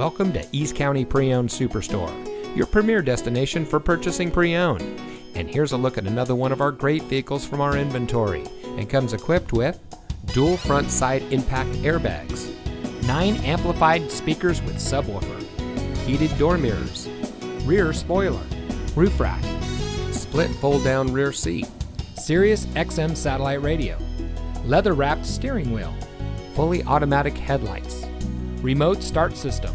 Welcome to East County Pre-owned Superstore, your premier destination for purchasing pre-owned. And here's a look at another one of our great vehicles from our inventory, and comes equipped with dual front side impact airbags, 9 amplified speakers with subwoofer, heated door mirrors, rear spoiler, roof rack, split fold down rear seat, Sirius XM satellite radio, leather wrapped steering wheel, fully automatic headlights, remote start system,